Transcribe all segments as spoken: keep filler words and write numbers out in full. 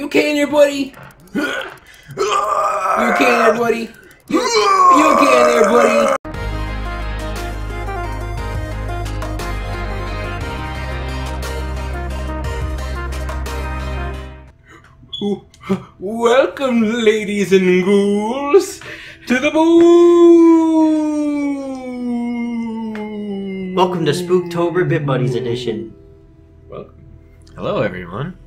You okay in there, buddy? You okay in there, buddy? You, you okay in there, buddy? Welcome, ladies and ghouls, to the boo! Welcome to Spooktober Bit Buddies edition. Welcome. Hello, everyone.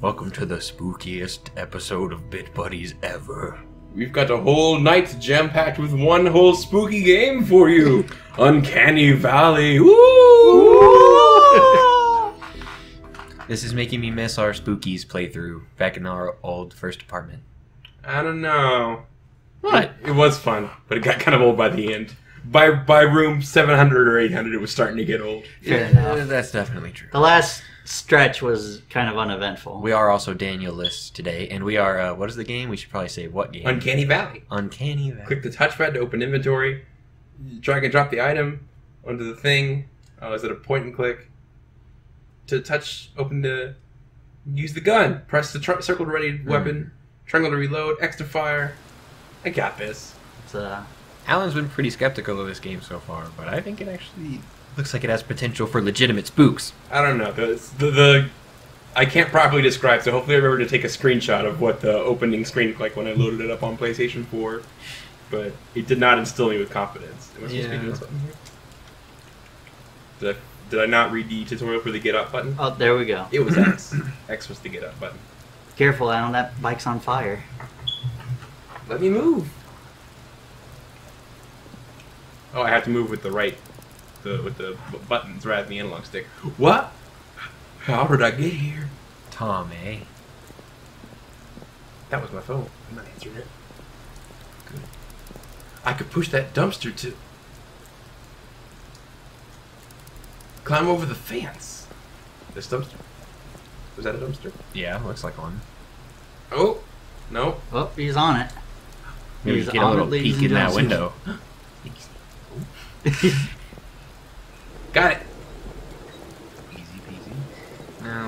Welcome to the spookiest episode of Bit Buddies ever. We've got a whole night jam-packed with one whole spooky game for you. Uncanny Valley. Woo! Woo! This is making me miss our Spookies playthrough back in our old first apartment. I don't know. What? It, it was fun, but it got kind of old by the end. By by room seven hundred or eight hundred, it was starting to get old. Fair enough. Yeah, that's definitely true. The last stretch was kind of uneventful. We are also Daniel-less today, and we are, uh, what is the game? We should probably say what game? Uncanny Valley. Uncanny Valley. Click the touchpad to open inventory. Drag and drop the item onto the thing. Oh, is it a point and click? To touch, open to use the gun. Press the circle to ready weapon. Mm. Triangle to reload. X to fire. I got this. It's, uh... Alan's been pretty skeptical of this game so far, but I think it actually looks like it has potential for legitimate spooks. I don't know. The, the, the I can't properly describe, so hopefully I remember to take a screenshot of what the opening screen looked like when I loaded it up on PlayStation four. But it did not instill me with confidence. Am I supposed to be doing something here? Did I... Did I not read the tutorial for the get up button? Oh, there we go. It was X. X was the get up button. Careful, Alan. That bike's on fire. Let me move. Oh, I have to move with the right, the with the buttons rather than the analog stick. What? How did I get here? Tommy. That was my phone. I'm not answering it. Good. I could push that dumpster to... Climb over the fence. This dumpster. Was that a dumpster? Yeah, looks like one. Oh, no. Oh, he's on it. Maybe he's get a little peek in that window. Got it. Easy peasy. No.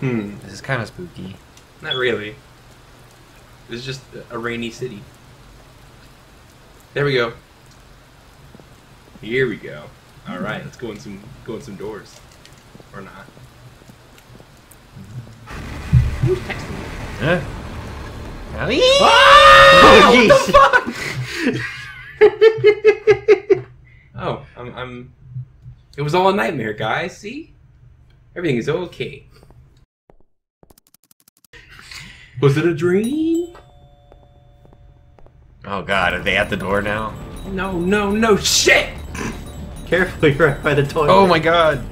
Hmm. This is kind of spooky. Not really. It's just a rainy city. There we go. Here we go. All right, let's go in some go in some doors, or not? Who's texting me? Huh? Ellie? Ah! Oh, what the fuck? Oh, I'm, I'm. It was all a nightmare, guys. See, everything is okay. Was it a dream? Oh God, are they at the door now? No, no, no! Shit! Carefully, right by the toilet. Oh my God!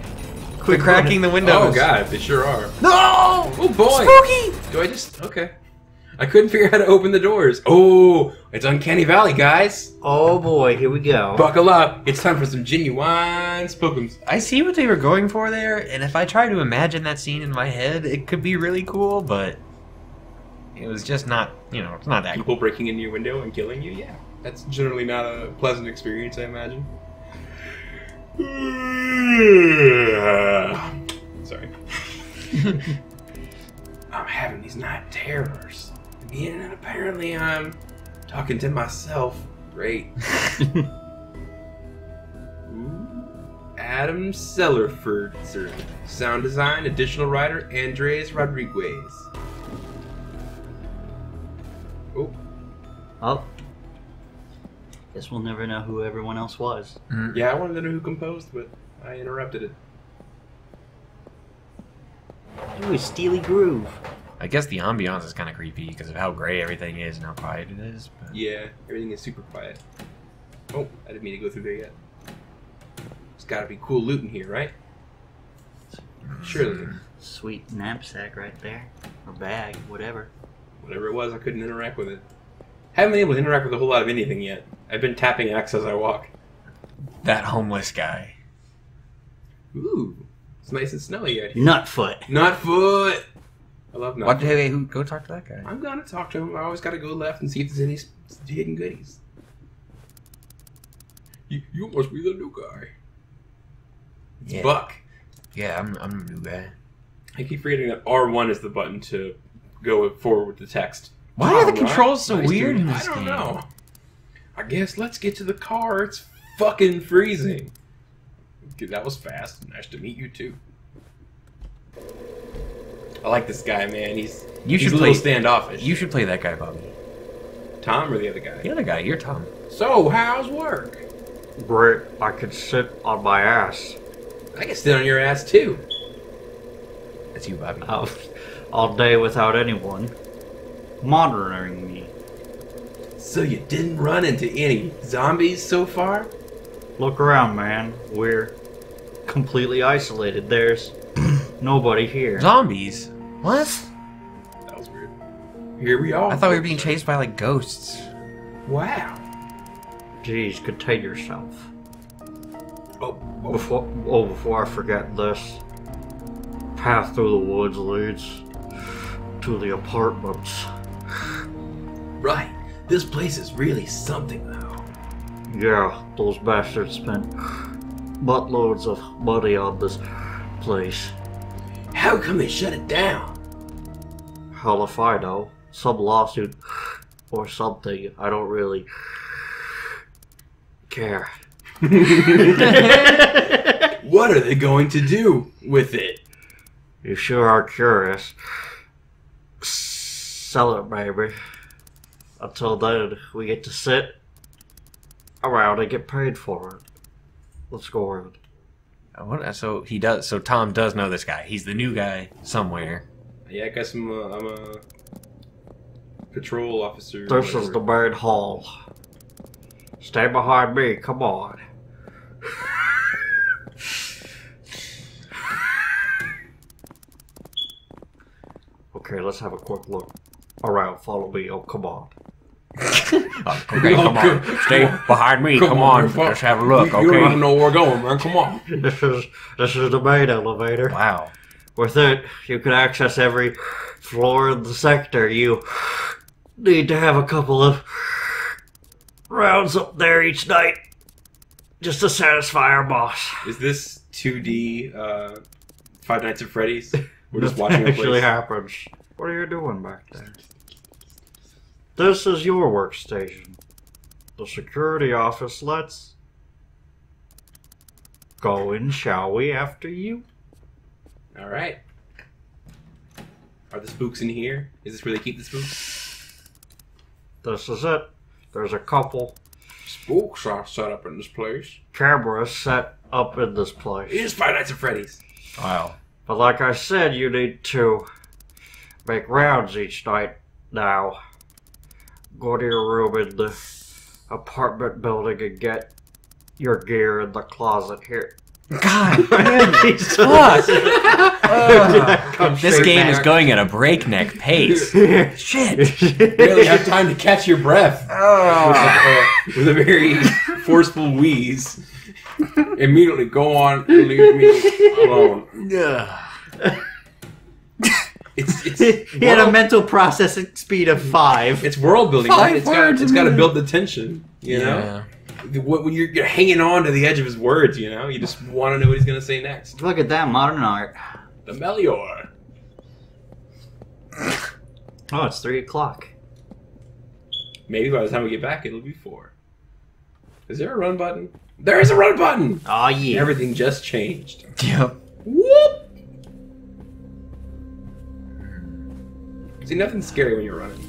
Quit cracking the windows. Oh God, they sure are. No! Oh boy! Spooky! Do I just? Okay. I couldn't figure out how to open the doors. Oh, it's Uncanny Valley, guys. Oh boy, here we go. Buckle up! It's time for some genuine spookums. I see what they were going for there, and if I try to imagine that scene in my head, it could be really cool, but it was just not. You know, it's not that. People cool. breaking into your window and killing you. Yeah, that's generally not a pleasant experience, I imagine. Sorry. I'm having these night terrors again, and apparently I'm talking to myself. Great. Adam Sellerford, sir. Sound design, additional writer, Andres Rodriguez. Oh. Oh. Guess we'll never know who everyone else was. Mm. Yeah, I wanted to know who composed, but I interrupted it. Ooh, Steely Groove. I guess the ambiance is kind of creepy because of how gray everything is and how quiet it is. But... Yeah, everything is super quiet. Oh, I didn't mean to go through there yet. There's got to be cool loot in here, right? Surely. Sweet knapsack right there. Or bag, whatever. Whatever it was, I couldn't interact with it. Haven't been able to interact with a whole lot of anything yet. I've been tapping X as I walk. That homeless guy. Ooh, it's nice and snowy out here. Nutfoot. Nutfoot. I love Nutfoot. What the hell? Go talk to that guy. I'm gonna talk to him. I always gotta go left and see if there's any hidden goodies. You, you must be the new guy. It's yeah. Buck. Yeah, I'm, I'm the new guy. I keep forgetting that R one is the button to go forward with the text. Why are the controls so weird in this game? I don't know. I guess let's get to the car. It's fucking freezing. Dude, that was fast. Nice to meet you too. I like this guy, man. He's you should he's a play, little standoffish. You should play that guy, Bobby. Tom or the other guy? The other guy. You're Tom. So how's work? Brick, I could sit on my ass. I could sit on your ass too. That's you, Bobby. Oh, all day without anyone monitoring me. So you didn't run into any zombies so far? Look around, man. We're completely isolated. There's nobody here. Zombies? What? That was weird. Here we are. I thought we were being chased by, like, ghosts. Wow. Jeez, contain yourself. Oh, oh. Before, oh, before I forget this, path through the woods leads to the apartments. Right. This place is really something, though. Yeah, those bastards spent buttloads of money on this place. How come they shut it down? Hell if I know. Some lawsuit or something. I don't really care. What are they going to do with it? You sure are curious. Sell it, baby. Until then, we get to sit around and get paid for it. Let's go around. What? So he does. So Tom does know this guy. He's the new guy somewhere. Yeah, I guess I'm a, I'm a patrol officer. This is the main hall. Stay behind me. Come on. Okay, let's have a quick look around. Follow me. Oh, come on. Oh, okay, come on. Stay behind me. Come, come on. on. Let's have a look. You, you okay. don't know where we're going, man. Come on. This is this is the main elevator. Wow. With it, you can access every floor in the sector. You need to have a couple of rounds up there each night just to satisfy our boss. Is this two D uh, Five Nights at Freddy's? We're just watching. That actually happens. What are you doing back there? This is your workstation. The security office. Let's go in, shall we, after you? Alright. Are the spooks in here? Is this where they keep the spooks? This is it. There's a couple. Spooks are set up in this place. Cameras set up in this place. It is Five Nights at Freddy's. Wow. But like I said, you need to make rounds each night now. Go to your room in the apartment building and get your gear in the closet here. God, man, Jesus. uh, This game back. is going at a breakneck pace. Shit. You barely have time to catch your breath. Oh. With, a, uh, with a very forceful wheeze. Immediately go on and leave me alone. Yeah. It's, it's he world, had a mental processing speed of five. It's world building. Right? It's got it's got to build the tension. You yeah. know, when you're, you're hanging on to the edge of his words, you know, you just want to know what he's going to say next. Look at that modern art. The Melior. Oh, it's three o'clock. Maybe by the time we get back, it'll be four. Is there a run button? There is a run button. Oh yeah. Everything just changed. Yep. Whoop. See, nothing's scary when you're running.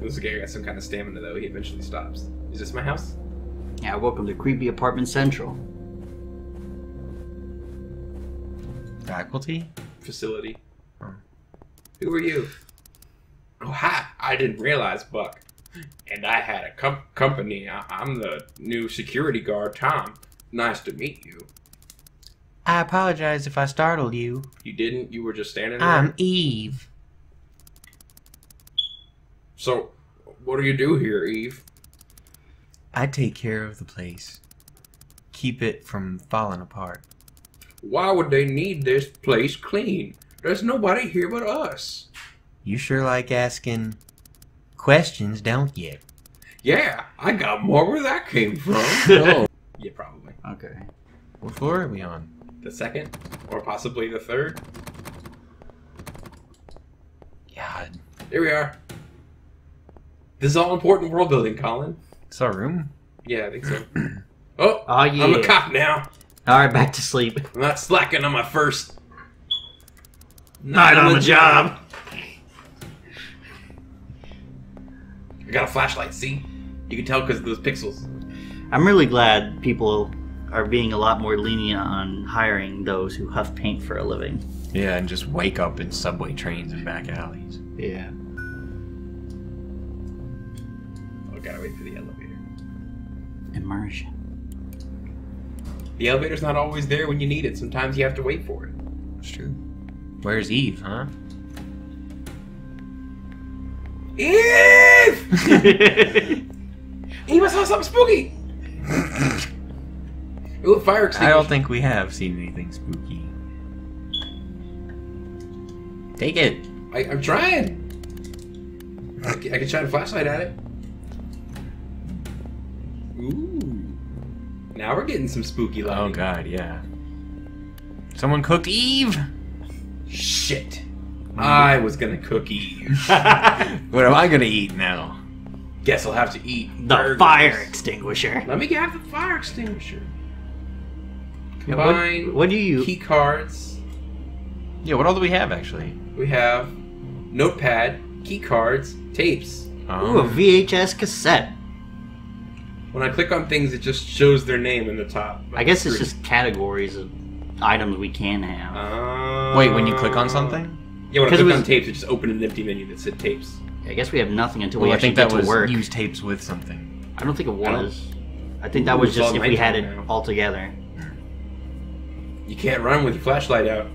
This guy got some kind of stamina, though. He eventually stops. Is this my house? Yeah, welcome to Creepy Apartment Central. Faculty? Facility. Huh. Who are you? Oh, hi! I didn't realize, Buck. And I had a com company. I I'm the new security guard, Tom. Nice to meet you. I apologize if I startled you. You didn't? You were just standing there? I'm Eve. So, what do you do here, Eve? I take care of the place. Keep it from falling apart. Why would they need this place clean? There's nobody here but us. You sure like asking questions, don't you? Yeah, I got more where that came from. Oh. Yeah, probably. Okay. What floor are we on? the second, or possibly the third. God. Here we are. This is all important world building, Colin. It's our room? Yeah, I think so. Oh, oh yeah. I'm a cop now. Alright, back to sleep. I'm not slacking on my first night, night on, on the job. job. I got a flashlight, see? You can tell because of those pixels. I'm really glad people are being a lot more lenient on hiring those who huff paint for a living. Yeah, and just wake up in subway trains and back alleys. Yeah. Oh, gotta wait for the elevator. Immersion. The elevator's not always there when you need it. Sometimes you have to wait for it. That's true. Where's Eve, huh? Eve! Eve, I saw something spooky! Ooh, fire extinguisher. I don't think we have seen anything spooky. Take it. I, I'm trying. I, I can shine a flashlight at it. Ooh. Now we're getting some spooky lighting. Oh god, yeah. Someone cooked Eve. Shit. Mm. I was gonna cook Eve. What am I gonna eat now? Guess I'll have to eat the burgers. Fire extinguisher. Let me have the fire extinguisher. Combine yeah, what, what do you key cards. Yeah, what all do we have actually? We have notepad, key cards, tapes. Oh. Ooh, a V H S cassette. When I click on things, it just shows their name in the top. I guess it's just categories of items we can have. Uh, Wait, when you click on something? Yeah, when I click on tapes, it just opened an empty menu that said tapes. I guess we have nothing until well, we I actually think that get to work. Use tapes with something. I don't think it was. I, I think that was just if we had it now. all together. You can't run with your flashlight out.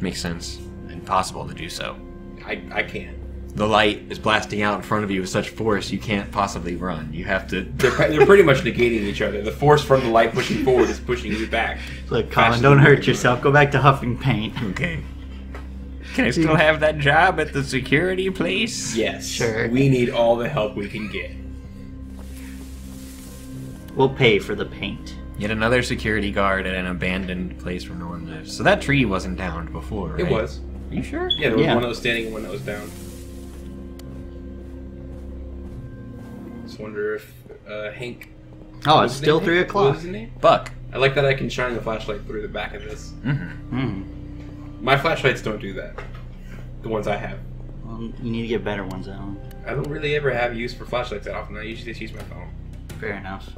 Makes sense. Impossible to do so. I, I can't. The light is blasting out in front of you with such force you can't possibly run. You have to... They're, they're pretty much negating each other. The force from the light pushing forward is pushing you back. Look, Colin, don't hurt yourself. Go back to huffing paint. Okay. Can I still have that job at the security place? Yes. Sure. We need all the help we can get. We'll pay for the paint. Yet another security guard at an abandoned place where no one lives. So that tree wasn't downed before, right? It was. Are you sure? Yeah, there was yeah. one that was standing and one that was down. Wonder if uh, Hank. Oh, it's still three o'clock. What was his name? Buck. I like that I can shine the flashlight through the back of this. Mm-hmm. Mm-hmm. My flashlights don't do that. The ones I have. Well, you need to get better ones out. I don't really ever have use for flashlights that often. I usually just use my phone. Fair enough.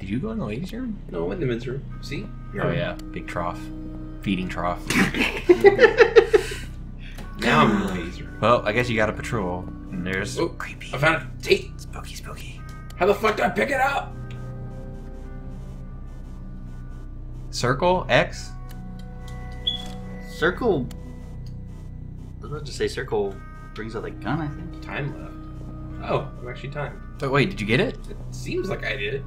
Did you go in the ladies' room? No, in the men's room. See? Oh um, yeah, big trough, feeding trough. Now I'm in the ladies' room. Well, I guess you got to patrol. There's oh, creepy. I found a tape. Spooky, spooky. How the fuck do I pick it up? Circle X. Circle. I was about to say circle brings out the gun. I think time left. Oh, I'm actually timed. But wait, did you get it? It seems like I did.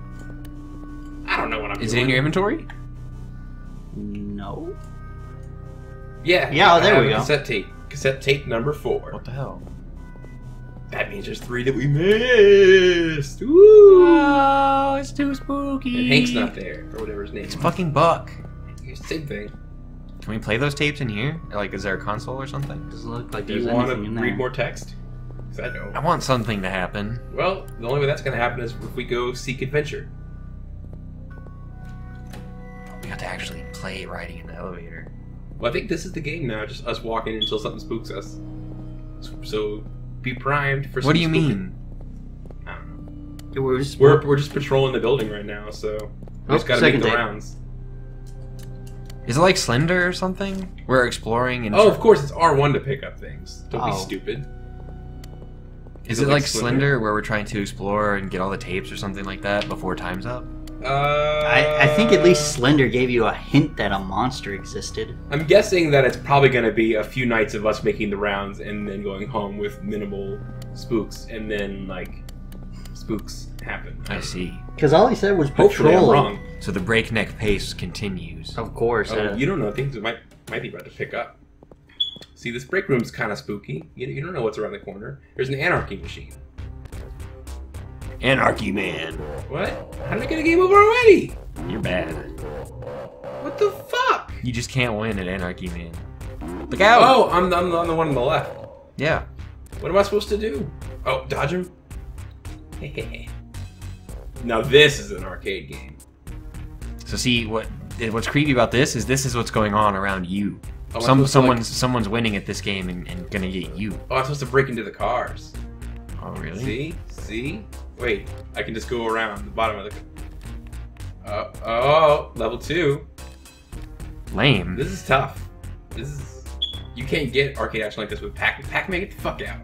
I don't know what I'm. Is doing. It in your inventory? No. Yeah. Yeah. Oh, there I we have go. Cassette tape. Cassette tape number four. What the hell? That means there's three that we missed. Ooh, oh, it's too spooky. And Hank's not there, or whatever his name is. It's fucking Buck. Same thing. Can we play those tapes in here? Like, is there a console or something? Does it look like Do there's you want to read more text? Because I don't. I want something to happen. Well, the only way that's going to happen is if we go seek adventure. We got to actually play riding in the elevator. Well, I think this is the game now. Just us walking until something spooks us. So... be primed for some What do you spooky. mean? I don't know. We're just, we're, we're just patrolling the building right now, so we oh, just gotta make the day. rounds. Is it like Slender or something? We're exploring and... Oh, of course, it's R one to pick up things. Don't oh. be stupid. Is, Is it, it like, like Slender? Slender where we're trying to explore and get all the tapes or something like that before time's up? Uh, I, I think at least Slender gave you a hint that a monster existed. I'm guessing that it's probably going to be a few nights of us making the rounds and then going home with minimal spooks, and then, like, spooks happen. I see. Because all he said was patrol. Wrong. So the breakneck pace continues. Of course. Oh, uh, you don't know. Things might, might be about to pick up. See, this break room's kind of spooky. You, you don't know what's around the corner. There's an anarchy machine. Anarchy Man. What? How did I get a game over already? You're bad. What the fuck? You just can't win at Anarchy Man. Look out! Oh, I'm the, I'm, the, I'm the one on the left. Yeah. What am I supposed to do? Oh, dodge him? Now this is an arcade game. So see, what what's creepy about this is this is what's going on around you. Oh, Some someone's like... someone's winning at this game and, and gonna get you. Oh, I'm supposed to break into the cars. Oh really? See? See? Wait, I can just go around the bottom of the... Uh, oh, level two. Lame. This is tough. This is... You can't get arcade action like this with Pac-Man. Pac-Man, get the fuck out.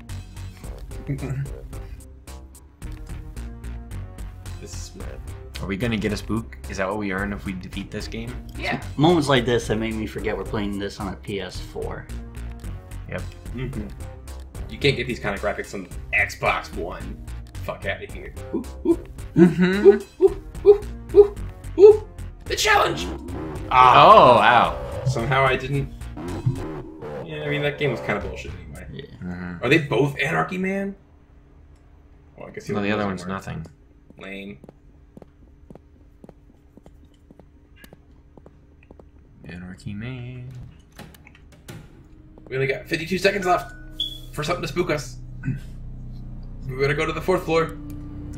This is mad. Are we gonna get a spook? Is that what we earn if we defeat this game? Yeah. Moments like this that made me forget we're playing this on a P S four. Yep. Mm-hmm. You can't get these kind of graphics on Xbox One. Fuck out of here. Ooh, ooh, mm-hmm. ooh, ooh, ooh, ooh, ooh. The challenge! Oh, oh, wow. Somehow I didn't... Yeah, I mean, that game was kind of bullshit anyway. Yeah. Mm-hmm. Are they both Anarchy Man? Well, I guess no, the other one's work. Nothing. Lame. Anarchy Man. We only got fifty-two seconds left for something to spook us. We better go to the fourth floor.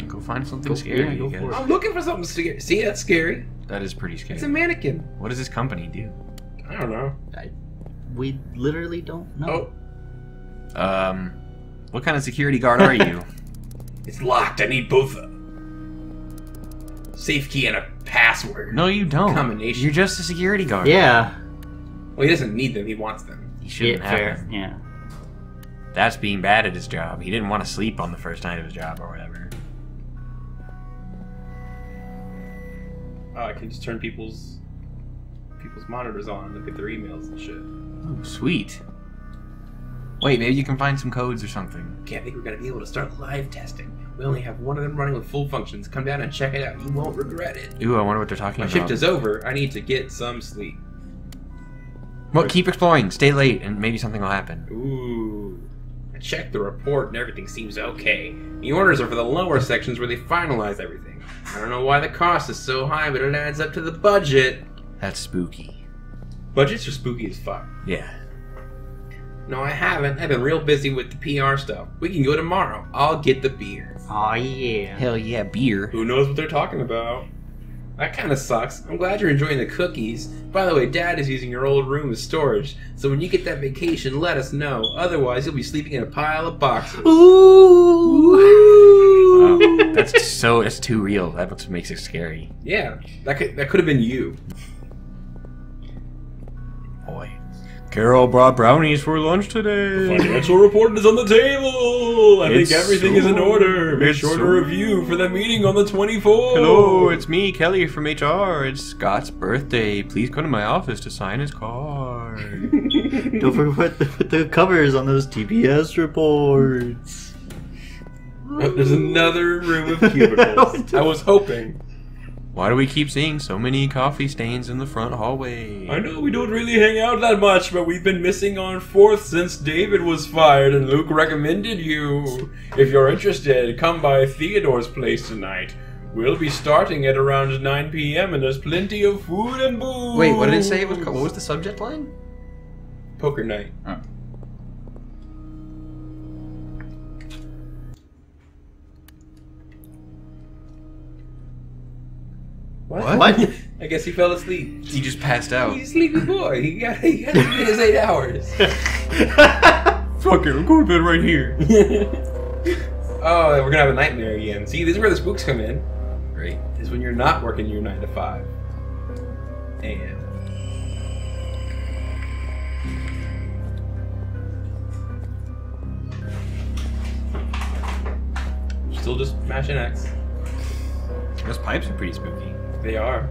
Go find something go scary. Go for it. I'm looking for something scary. See, that's scary. That is pretty scary. It's a mannequin. What does this company do? I don't know. I, we literally don't know. Oh. Um, what kind of security guard are you? It's locked. I need both a safe key and a password. No, you don't. Combination. You're just a security guard. Yeah. Well, he doesn't need them. He wants them. He shouldn't yeah, have fair. them. Yeah. That's being bad at his job. He didn't want to sleep on the first night of his job or whatever. Oh, I can just turn people's people's monitors on and look at their emails and shit. Oh, sweet. Wait, maybe you can find some codes or something. Can't think we're going to be able to start live testing. We only have one of them running with full functions. Come down and check it out. You won't regret it. Ooh, I wonder what they're talking My about. My shift is over. I need to get some sleep. Well, keep exploring. Stay late, and maybe something will happen. Ooh. I checked the report, and everything seems okay. The orders are for the lower sections where they finalize everything. I don't know why the cost is so high, but it adds up to the budget. That's spooky. Budgets are spooky as fuck. Yeah. No, I haven't. I've been real busy with the P R stuff. We can go tomorrow. I'll get the beer. Aw, yeah. Hell yeah, beer. Who knows what they're talking about? That kind of sucks. I'm glad you're enjoying the cookies. By the way, Dad is using your old room as storage, so when you get that vacation, let us know. Otherwise, you'll be sleeping in a pile of boxes. Ooh! Wow, that's so. That's too real. That's what makes it scary. Yeah, that could that could have been you. Boy, Carol brought brownies for lunch today. The financial report is on the table. I it's think everything so, is in order. Make sure so. to review for the meeting on the twenty-fourth. Hello, it's me, Kelly, from H R. It's Scott's birthday. Please come to my office to sign his card. Don't forget to put the covers on those T P S reports. Oh, there's another room of cubicles. I was hoping. Why do we keep seeing so many coffee stains in the front hallway? I know we don't really hang out that much, but we've been missing on fourth since David was fired and Luke recommended you. If you're interested, come by Theodore's place tonight. We'll be starting at around nine P M and there's plenty of food and booze. Wait, what did it say? It was what was the subject line? Poker night. Oh. What? what? I guess he fell asleep. He just passed out. He's a sleepy boy. He got he got his eight hours. Fuck it, I'm going to bed right here. Oh, we're gonna have a nightmare again. See, this is where the spooks come in. Right. This is when you're not working your nine to five. And still just mashing X. Those pipes are pretty spooky. They are.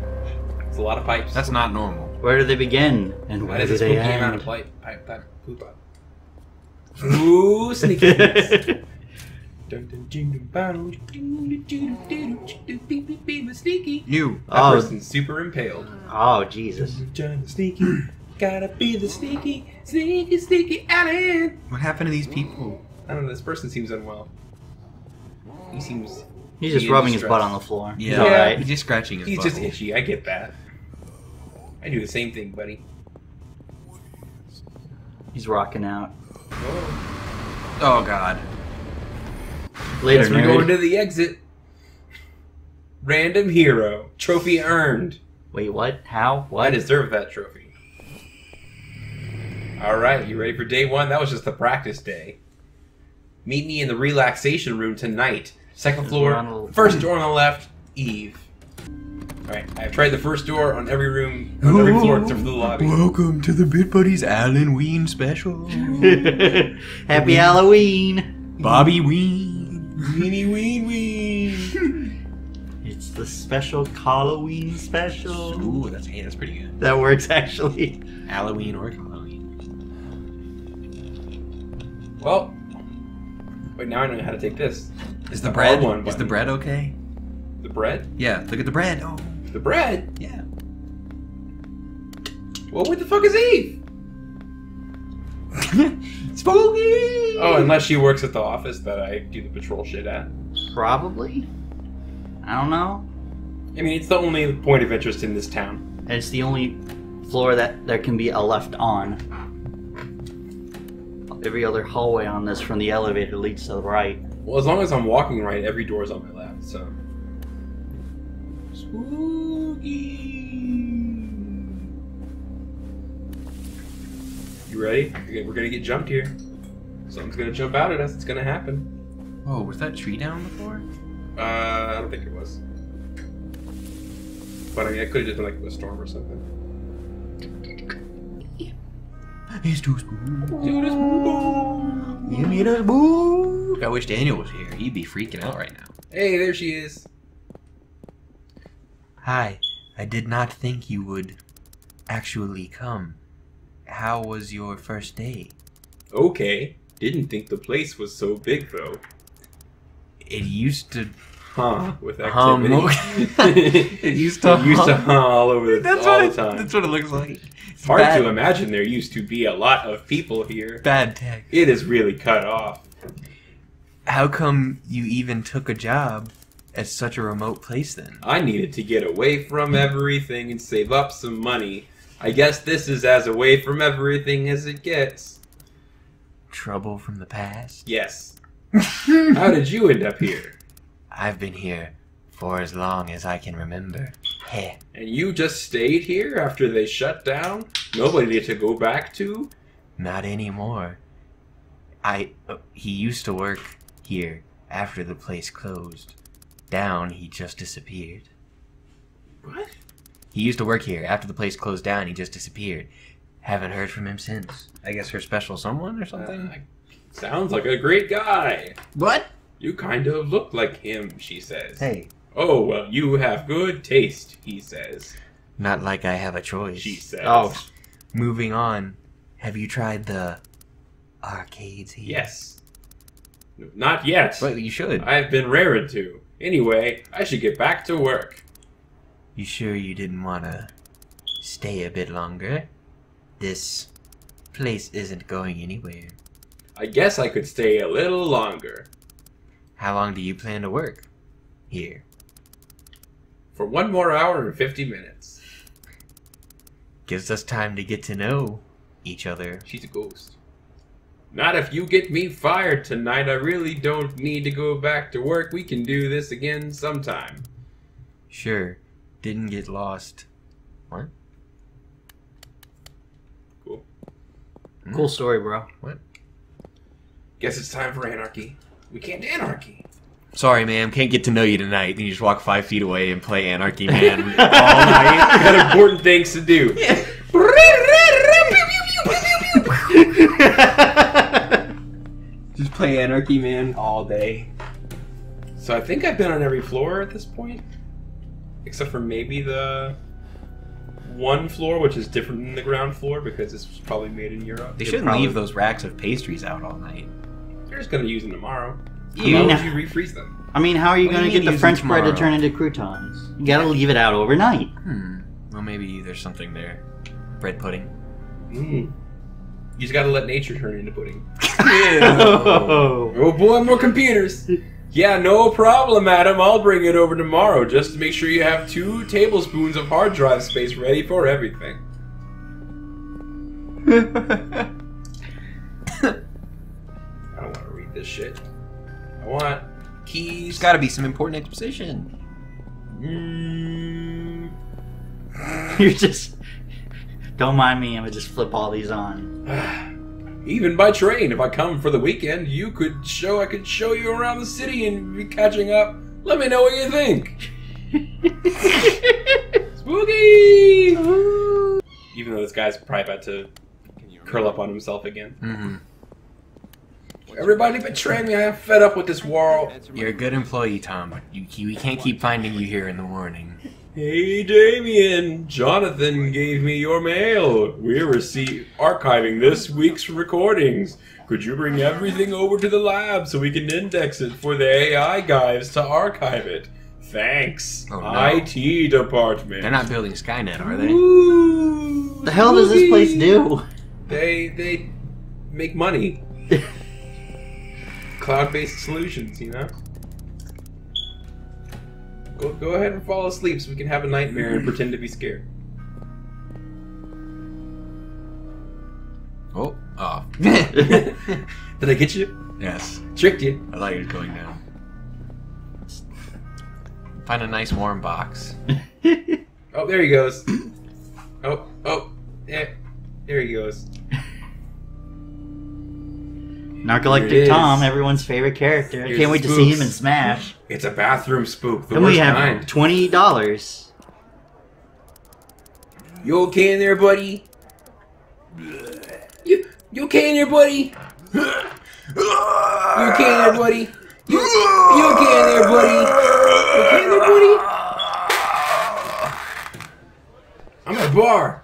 It's a lot of pipes. That's not normal. Where do they begin? And where do they end? That is a spooky amount of pipe. Pipe that poop up. Ooh, sneaky. Sneaky. You. That oh. person's super impaled. Oh, Jesus. Sneaky. Gotta be the sneaky, sneaky, sneaky Allen. What happened to these people? I don't know. This person seems unwell. He seems... He's just he rubbing his butt on the floor. Yeah, he's all right. He's just scratching his butt. He's butthole. just itchy. I get that. I do the same thing, buddy. He's rocking out. Whoa. Oh, God. Later, nerd. We're going to the exit. Random hero. Trophy earned. Wait, what? How? What? I deserve that trophy. Alright, you ready for day one? That was just the practice day. Meet me in the relaxation room tonight. Second floor, first door on the left, Eve. Alright, I've tried the first door on every room, on oh, every floor except for the lobby. Welcome to the Bit Buddies Halloween special. Happy Halloween! Bobby Ween! Weenie Ween Ween! It's the special Halloween special. Ooh, that's, yeah, that's pretty good. That works, actually. Halloween or Halloween. Well, wait, now I know how to take this. Is the bread one, is the bread okay? The bread? Yeah, look at the bread. Oh. The bread? Yeah. Well, what the fuck is Eve? Spooky! Oh, unless she works at the office that I do the patrol shit at. Probably. I don't know. I mean, it's the only point of interest in this town. And it's the only floor that there can be a left on. Every other hallway on this from the elevator leads to the right. Well, as long as I'm walking right, every door is on my left, so... Spooky! You ready? We're gonna get jumped here. Something's gonna jump out at us, it's gonna happen. Whoa, was that tree down before? Uh, I don't think it was. But I mean, it could've just been like a storm or something. It's too spooky. Dude, it's spooky. You need a spooky. I wish Daniel was here. He'd be freaking out right now. Hey, there she is. Hi. I did not think you would actually come. How was your first day? Okay. Didn't think the place was so big, though. It used to... Huh. With activity. Um, it used to... It used to huh all over the, that's all what the it, time. That's what it looks like. It's hard bad. to imagine there used to be a lot of people here. Bad tech. It is really cut off. How come you even took a job at such a remote place then? I needed to get away from everything and save up some money. I guess this is as away from everything as it gets. Trouble from the past? Yes. How did you end up here? I've been here for as long as I can remember. Heh. And you just stayed here after they shut down? Nobody to go back to? Not anymore. I... Uh, he used to work... here, after the place closed down, he just disappeared. What? He used to work here. After the place closed down, he just disappeared. Haven't heard from him since. I guess her special someone or something? Uh, sounds like a great guy. What? You kind of look like him, she says. Hey. Oh, well, you have good taste, he says. Not like I have a choice. She says. Oh. Moving on, have you tried the arcades here? Yes. Not yet. But you should. I've been raring to. Anyway, I should get back to work. You sure you didn't want to stay a bit longer? This place isn't going anywhere. I guess I could stay a little longer. How long do you plan to work here? For one more hour and fifty minutes. Gives us time to get to know each other. She's a ghost. Not if you get me fired tonight. I really don't need to go back to work. We can do this again sometime. Sure. Didn't get lost. What? Cool. Cool story, bro. What? Guess it's time for anarchy. We can't do anarchy. Sorry, ma'am. Can't get to know you tonight. Then you just walk five feet away and play Anarchy Man all night. You got important things to do. Yeah. Just play Anarchy Man all day. So I think I've been on every floor at this point. Except for maybe the one floor, which is different than the ground floor because this was probably made in Europe. They shouldn't probably leave those racks of pastries out all night. They're just going to use them tomorrow. You, how would you refreeze them? I mean, how are you going to get the French bread to turn into croutons? You got to leave it out overnight. Hmm. Well, maybe there's something there. Bread pudding. Mm. You just gotta let nature turn into pudding. Yeah. Oh. Oh boy, more computers. Yeah, no problem, Adam. I'll bring it over tomorrow just to make sure you have two tablespoons of hard drive space ready for everything. I don't want to read this shit. I want keys. There's got to be some important exposition. Mm. You're just... Don't mind me, I'm going to just flip all these on. Even by train, if I come for the weekend, you could show, I could show you around the city and be catching up. Let me know what you think. Spooky! Ooh. Even though this guy's probably about to curl up on himself again. Mm-hmm. Everybody betray me, I am fed up with this world. You're a good employee, Tom. You, we can't keep finding you here in the morning. Hey Damien, Jonathan gave me your mail. We're archiving this week's recordings. Could you bring everything over to the lab so we can index it for the A I guys to archive it? Thanks, oh, no. I T department. They're not building Skynet, are they? Ooh, the hell does this place do? They, they make money. Cloud-based solutions, you know? Go, go ahead and fall asleep so we can have a nightmare and pretend to be scared. Oh, oh. Did I get you? Yes. Tricked you. I thought you were going down. Find a nice warm box. Oh, there he goes. Oh, oh. There, there he goes. Narcoleptic Tom, everyone's favorite character. Here's Can't wait spooks. to see him in Smash. It's a bathroom spook. The and worst we have kind. twenty dollars. You okay in there, buddy? You you okay in there, buddy? You okay in there, buddy? You, you okay in there, buddy? You okay in there, buddy? I'm at a bar.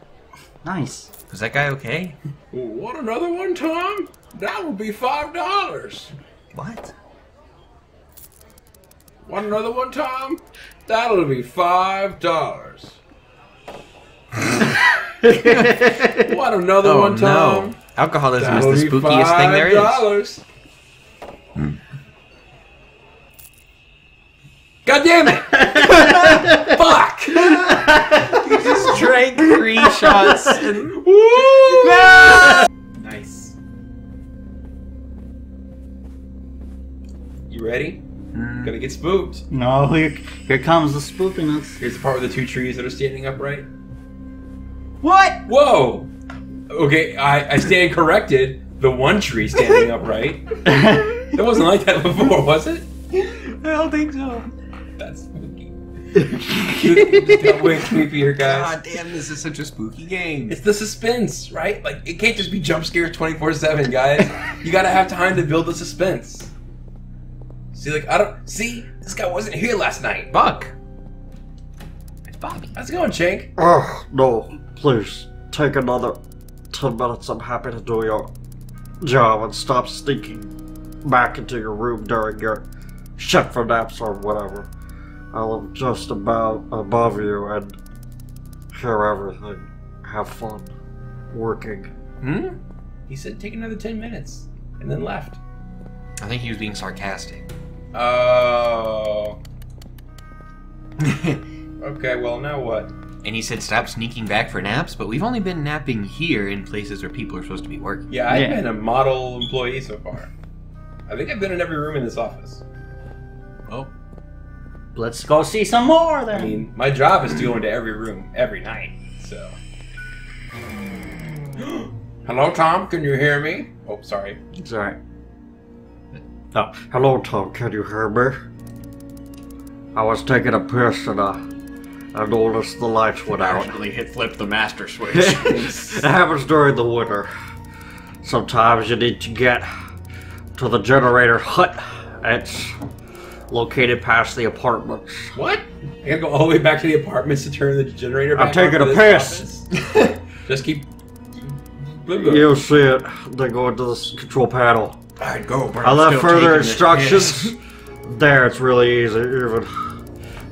Nice. Is that guy okay? Want another one, Tom? That would be five dollars. What? Want another one, Tom? That'll be five dollars. Want another oh, one, Tom? No. Alcoholism That'll is the spookiest thing there is. Mm. God damn it! Fuck! You just drank three shots and. Woo! No! Nice. You ready? Mm. Gonna get spooked. No, here, here comes the spookiness. Here's the part with the two trees that are standing upright. What? Whoa! Okay, I, I stand corrected. The one tree standing upright. That wasn't like that before, was it? I don't think so. That's spooky. It's that way creepier, guys. God damn, this is such a spooky game. It's the suspense, right? Like, it can't just be jump scares twenty-four seven, guys. You gotta have time to build the suspense. See, like, I don't... See? This guy wasn't here last night. Buck. It's Bobby. How's it going, Shank? Ugh, no. Please, take another ten minutes. I'm happy to do your job and stop sneaking back into your room during your shit for naps or whatever. I live just about above you and hear everything. Have fun working. Hmm? He said take another ten minutes and then left. I think he was being sarcastic. Oh. Okay, well, now what? And he said stop sneaking back for naps, but we've only been napping here in places where people are supposed to be working. Yeah, I've yeah. been a model employee so far. I think I've been in every room in this office. Well, let's go see some more then. I mean, my job is to go into every room every night, so. Hello, Tom, can you hear me? Oh, sorry. Sorry. Oh, hello, Tom, can you hear me? I was taking a piss and I, I noticed the lights went out. Actually, hit flip the master switch. It happens during the winter. Sometimes you need to get to the generator hut. It's located past the apartments. What? I gotta go all the way back to the apartments to turn the generator back on? I'm taking a piss! Just keep... You'll see it. They go into this control panel. Alright, go, bro. I left further instructions. There, it's really easy. Even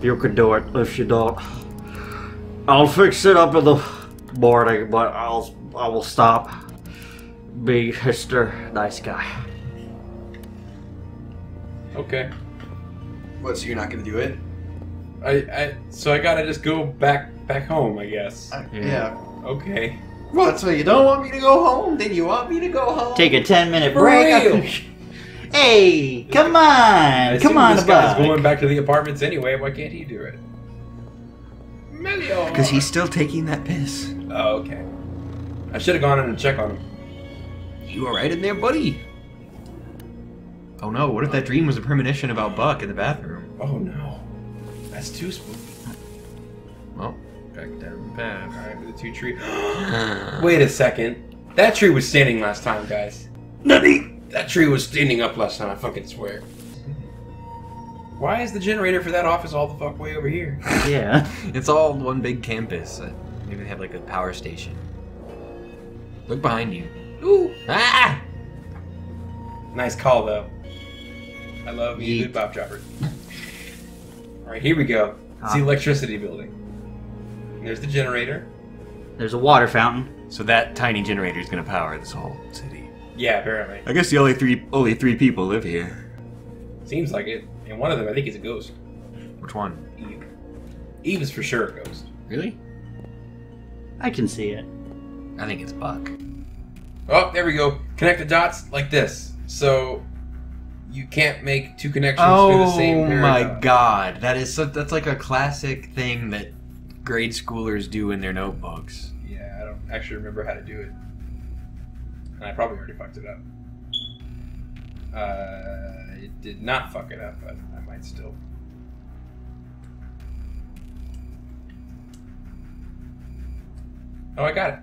you can do it if you don't. I'll fix it up in the morning, but I'll I will stop being Mister Nice Guy. Okay. What? So you're not gonna do it? I. I so I gotta just go back back home, I guess. I, yeah. yeah. Okay. What? So you don't want me to go home? Then you want me to go home? Take a ten minute break. Hey, come on, come on, this guy's going back to the apartments anyway. Why can't he do it? Melior. Because he's still taking that piss. Oh, okay. I should have gone in and checked on him. You all right in there, buddy? Oh no! What if that dream was a premonition about Buck in the bathroom? Oh no, that's too spooky. Well, back down the path. All right, with the two tree. Wait a second. That tree was standing last time, guys. Nutty. That tree was standing up last time, I fucking swear. Why is the generator for that office all the fuck way over here? Yeah. It's all one big campus. Maybe they have like a power station. Look behind you. Ooh! Ah! Nice call, though. I love Yeet. You, good Bob Dropper. Alright, here we go. It's ah. the electricity building. There's the generator. There's a water fountain. So that tiny generator is going to power this whole city. Yeah, apparently. I guess the only three only three people live here. Seems like it. And one of them, I think, is a ghost. Which one? Eve. Eve is for sure a ghost. Really? I can see it. I think it's Buck. Oh, there we go. Connect the dots like this. So you can't make two connections oh, through the same pair. Oh my god, that is so, that's like a classic thing that grade schoolers do in their notebooks. Yeah, I don't actually remember how to do it. And I probably already fucked it up. Uh, it did not fuck it up, but I might still. Oh, I got it.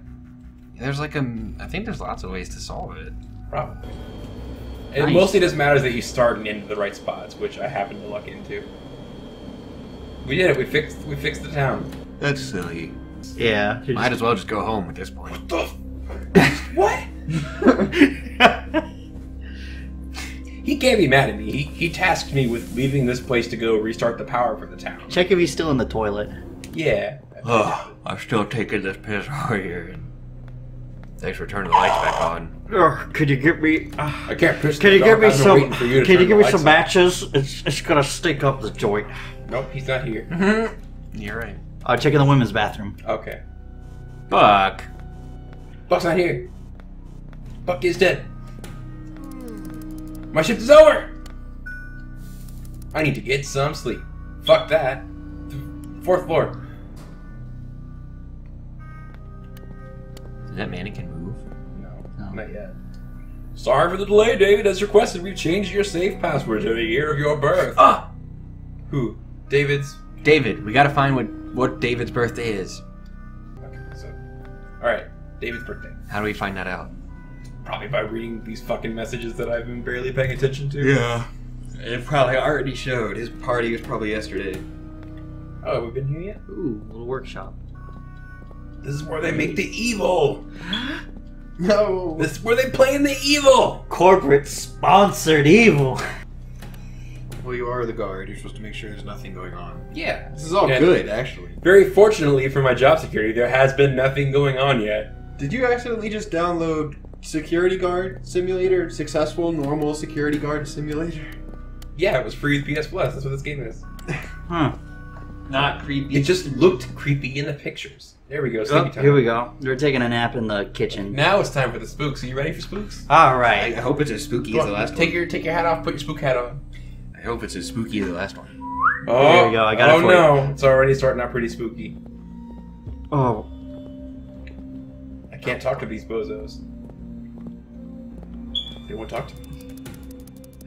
There's like a... I think there's lots of ways to solve it. Probably. Nice. It mostly just matters that you start and end the right spots, which I happen to luck into. We did it. We fixed, we fixed the town. That's silly. Yeah. Might as well just go home at this point. What the... What? He can't be mad at me. He, he tasked me with leaving this place to go restart the power for the town. Check if he's still in the toilet. Yeah. Ugh, I'm still taking this piss over here. Thanks for turning the lights back on. Ugh, could you give me... Uh, I can't piss Can you give me some... Can you give me some matches? It's, it's gonna stink up the joint. Nope, he's not here. Mm-hmm. You're right. I'll check in the women's bathroom. Okay. Buck. Buck's not here. Buck is dead. My shift is over! I need to get some sleep. Fuck that. Fourth floor. Did that mannequin move? No, no, not yet. Sorry for the delay, David. As requested, we've changed your safe password to the year of your birth. Ah! Who? David's? David. We gotta find what, what David's birthday is. Okay, so... Alright. David's birthday. How do we find that out? Probably by reading these fucking messages that I've been barely paying attention to. Yeah. It probably already showed. His party was probably yesterday. Oh, have we been here yet? Ooh, little workshop. This is where they make the evil! No! This is where they play in the evil! Corporate-sponsored evil! Well, you are the guard. You're supposed to make sure there's nothing going on. Yeah. This is all and good, actually. Very fortunately for my job security, there has been nothing going on yet. Did you accidentally just download Security Guard Simulator? Successful, normal Security Guard Simulator? Yeah, it was free with P S Plus. That's what this game is. Huh. Not creepy. It just looked creepy in the pictures. There we go. Oh, time. Here we go. We're taking a nap in the kitchen. Now it's time for the spooks. Are you ready for spooks? All right. I, I hope it's as spooky as the last take one. Your, take your hat off. Put your spook hat on. I hope it's as spooky as the last one. Oh, there we go. I got oh it for no. You. It's already starting out pretty spooky. Oh. Can't talk to these bozos. They won't talk to me.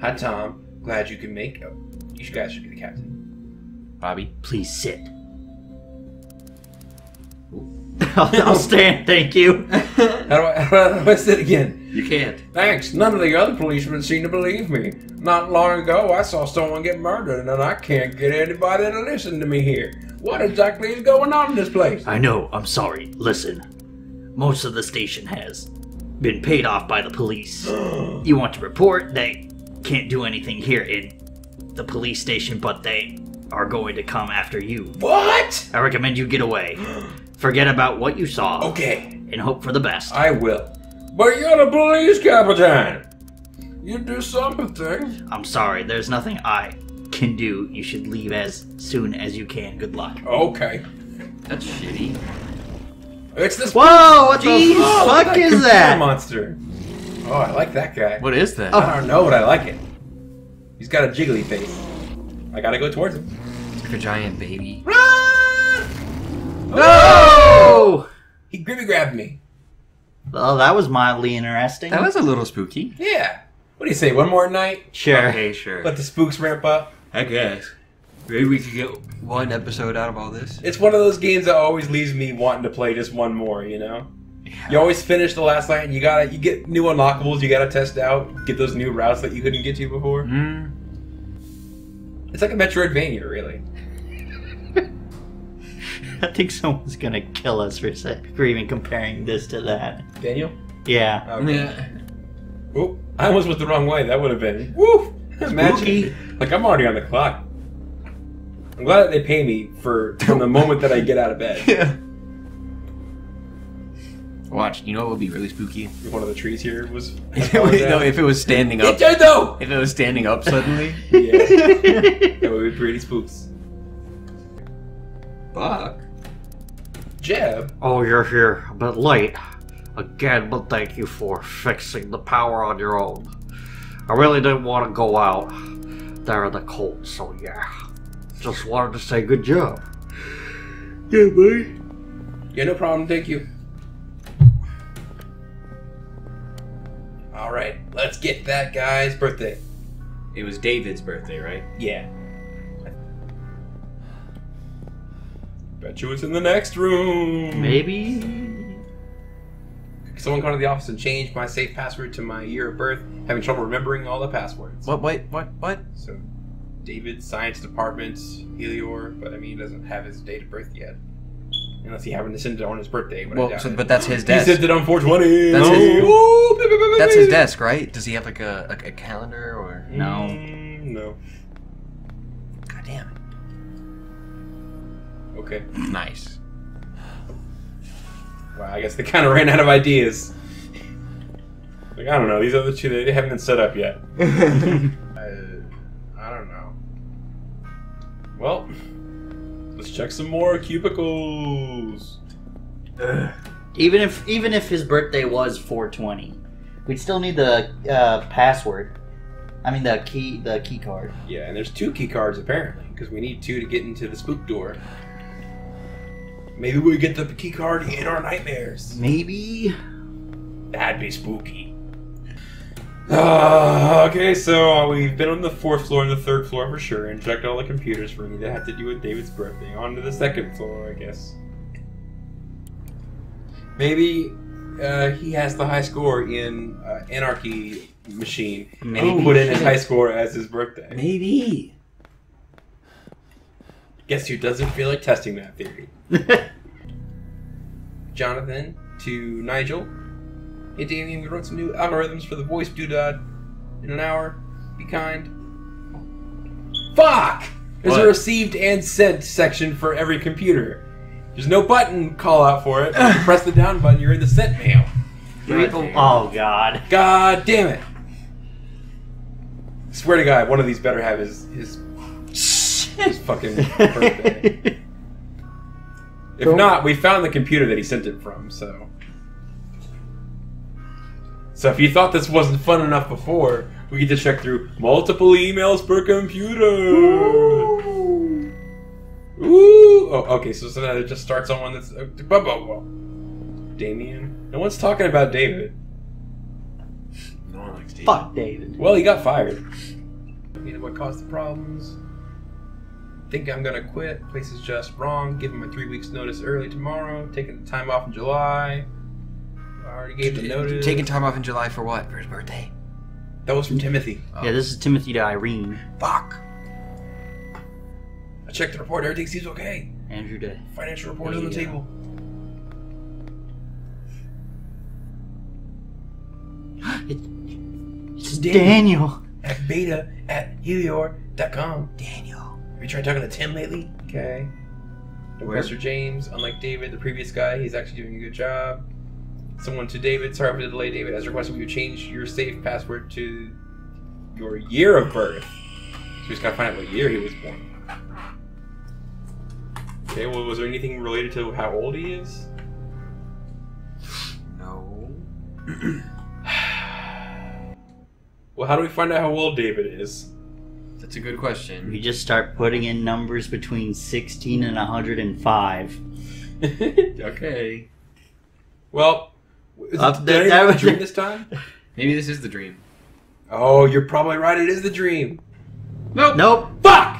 Hi, Tom. Glad you can make it. You guys should be the captain. Bobby, please sit. I'll, I'll stand, thank you. How do I, how do I sit again? You can't. Thanks. None of the other policemen seem to believe me. Not long ago, I saw someone get murdered, and I can't get anybody to listen to me here. What exactly is going on in this place? I know. I'm sorry. Listen. Most of the station has been paid off by the police. You want to report, they can't do anything here in the police station, but they are going to come after you. What? I recommend you get away. Forget about what you saw. Okay. And hope for the best. I will. But you're the police captain. You do something. I'm sorry, there's nothing I can do, you should leave as soon as you can. Good luck. Okay. That's shitty. It's this. Whoa! What Jeez, the fuck that is that? Monster. Oh, I like that guy. What is that? I don't know, but I like it. He's got a jiggly face. I gotta go towards him. It's like a giant baby. Run! No! Oh! He gribby grabbed me. Well, that was mildly interesting. That was a little spooky. Yeah. What do you say? One more night? Sure. Okay, sure. Let the spooks ramp up. I guess. Maybe we could get one episode out of all this. It's one of those games that always leaves me wanting to play just one more, you know? Yeah. You always finish the last night and you gotta you get new unlockables you gotta test out, get those new routes that you couldn't get to before. Mm. It's like a Metroidvania, really. I think someone's gonna kill us for, for even comparing this to that. Daniel? Yeah. Okay. Yeah. Oop, I almost went the wrong way. That would have been. Woo! Imagine. Like, I'm already on the clock. I'm glad that they pay me for from the moment that I get out of bed. Yeah. Watch, you know what would be really spooky? If one of the trees here was. No, if it was standing up. It, no! If it was standing up suddenly. Yeah. That would be pretty spooks. Buck. Jeb. Oh, you're here a bit late. Again, but thank you for fixing the power on your own. I really didn't want to go out there in the cold, so yeah. Just wanted to say good job. Yeah, buddy. Yeah, no problem. Thank you. All right, let's get that guy's birthday. It was David's birthday, right? Yeah. Bet you it's in the next room. Maybe. Someone come to the office and change my safe password to my year of birth. Having trouble remembering all the passwords. What, wait, what, what? So, David, science department, Melior, but I mean, he doesn't have his date of birth yet. Unless he happened to send it on his birthday. But well, so, but that's his desk. He sent it on four twenty. That's, no. his, Ooh, that's his desk, right? Does he have like a, like a calendar or? No. Mm, no. God damn it. Okay. Nice. Wow, I guess they kind of ran out of ideas. Like, I don't know, these other two, they haven't been set up yet. uh, I don't know. Well, let's check some more cubicles. Ugh. Even if even if his birthday was four twenty, we'd still need the uh, password. I mean, the key the key card. Yeah, and there's two key cards, apparently, because we need two to get into the spook door. Maybe we get the key card in our nightmares. Maybe. That'd be spooky. Uh, okay, so we've been on the fourth floor and the third floor for sure, and checked all the computers for me that had to do with David's birthday. On to the second floor, I guess. Maybe uh, he has the high score in uh, Anarchy Machine, and he put in his high score as his birthday. Maybe. Guess who doesn't feel like testing that theory? Jonathan to Nigel. Hey Damien, we wrote some new algorithms for the voice doodad in an hour. Be kind. Fuck! There's what? A received and sent section for every computer. There's no button call out for it. If you press the down button, you're in the sent mail. God oh god. God damn it. I swear to God, one of these better have his his his fucking birthday. If Don't. Not, we found the computer that he sent it from, so. So if you thought this wasn't fun enough before, we get to check through multiple emails per computer! Ooh! Ooh. Oh, okay, so sometimes it just starts on one that's... Uh, blah, blah, blah. Damien? No one's talking about David. No one likes David. Fuck David. Well, he got fired. You know what caused the problems? Think I'm gonna quit. Place is just wrong. Give him a three weeks notice early tomorrow. Taking the time off in July. I already gave the notice. Taking time off in July for what? For his birthday. That was from Timothy. Oh. Yeah, this is Timothy to Irene. Fuck. I checked the report. Everything seems okay. Andrew Day. Financial report is on the table. It's Daniel. Daniel. At beta at Helior dot com. Daniel. Have you tried talking to Tim lately? Okay. Professor James, unlike David, the previous guy, he's actually doing a good job. Someone to David, sorry for the delay, David, has requested you change your safe password to your year of birth. We just gotta find out what year he was born. Okay, well, was there anything related to how old he is? No. Well, how do we find out how old David is? That's a good question. We just start putting in numbers between sixteen and one hundred five. Okay. Well, is uh, it, did I have a dream this time? Maybe this is the dream. Oh, you're probably right. It is the dream. Nope. Nope. Fuck!